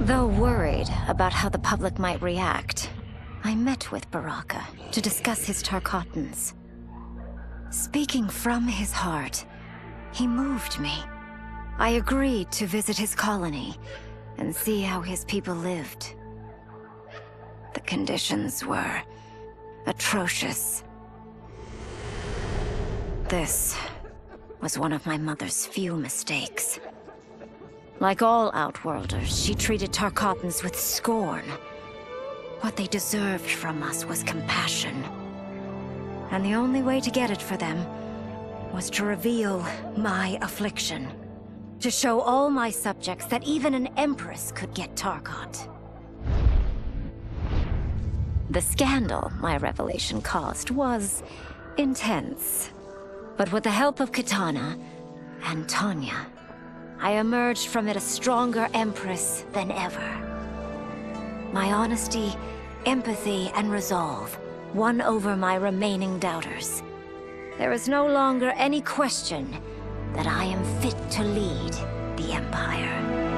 Though worried about how the public might react, I met with Baraka to discuss his Tarkatans. Speaking from his heart, he moved me. I agreed to visit his colony and see how his people lived. The conditions were atrocious. This was one of my mother's few mistakes. Like all Outworlders, she treated Tarkatans with scorn. What they deserved from us was compassion. And the only way to get it for them was to reveal my affliction. To show all my subjects that even an empress could get Tarkat. The scandal my revelation caused was intense. But with the help of Kitana and Tanya, I emerged from it a stronger empress than ever. My honesty, empathy, and resolve won over my remaining doubters. There is no longer any question that I am fit to lead the Empire.